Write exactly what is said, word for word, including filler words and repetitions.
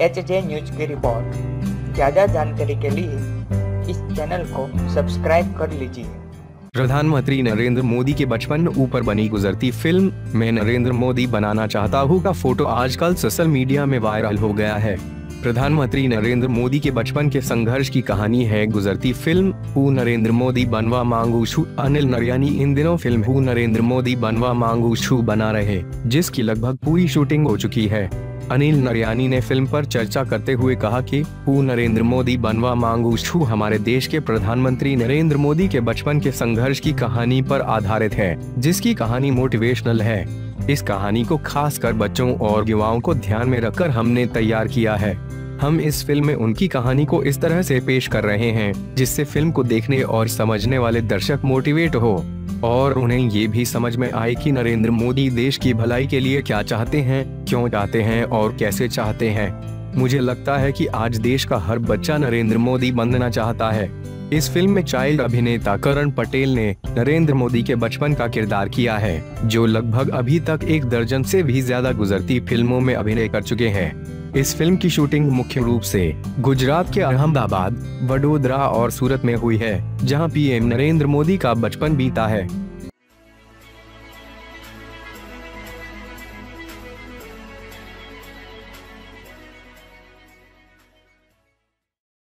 H J news की रिपोर्ट। ज्यादा जानकारी के लिए इस चैनल को सब्सक्राइब कर लीजिए। प्रधानमंत्री नरेंद्र मोदी के बचपन ऊपर बनी गुजरती फिल्म मैं नरेंद्र मोदी बनाना चाहता हूँ का फोटो आजकल सोशल मीडिया में वायरल हो गया है। प्रधानमंत्री नरेंद्र मोदी के बचपन के संघर्ष की कहानी है गुजरती फिल्म हूँ नरेंद्र मोदी बनवा मांगू छू। अनिल नरियानी इन दिनों फिल्म हूँ नरेंद्र मोदी बनवा मांगू छू बना रहे, जिसकी लगभग पूरी शूटिंग हो चुकी है। अनिल नरियानी ने फिल्म पर चर्चा करते हुए कहा कि हूँ नरेंद्र मोदी बनवा मांगू छू हमारे देश के प्रधानमंत्री नरेंद्र मोदी के बचपन के संघर्ष की कहानी पर आधारित है, जिसकी कहानी मोटिवेशनल है। इस कहानी को खासकर बच्चों और युवाओं को ध्यान में रखकर हमने तैयार किया है। हम इस फिल्म में उनकी कहानी को इस तरह से पेश कर रहे हैं जिससे फिल्म को देखने और समझने वाले दर्शक मोटिवेट हो और उन्हें ये भी समझ में आए कि नरेंद्र मोदी देश की भलाई के लिए क्या चाहते हैं, क्यों चाहते हैं और कैसे चाहते हैं। मुझे लगता है कि आज देश का हर बच्चा नरेंद्र मोदी बनना चाहता है। इस फिल्म में चाइल्ड अभिनेता करण पटेल ने नरेंद्र मोदी के बचपन का किरदार किया है, जो लगभग अभी तक एक दर्जन से भी ज्यादा गुजरती फिल्मों में अभिनय कर चुके हैं। इस फिल्म की शूटिंग मुख्य रूप से गुजरात के अहमदाबाद, वडोदरा और सूरत में हुई है, जहां पी एम नरेंद्र मोदी का बचपन बीता है।